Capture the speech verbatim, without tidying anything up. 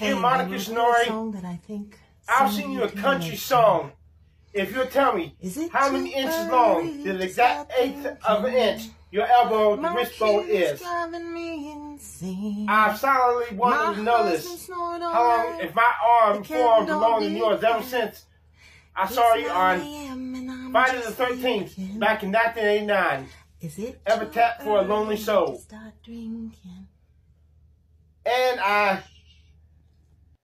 Hey, Monika Schnarre, I'll sing you a country song if you'll tell me how many inches long to the exact eighth of an inch your elbow, the wishbone is. I've silently wanted to know this. How long if my arm formed longer than yours ever since I saw you on Friday the thirteenth back in nineteen eighty-nine. Ever tapped for a lonely soul. And I...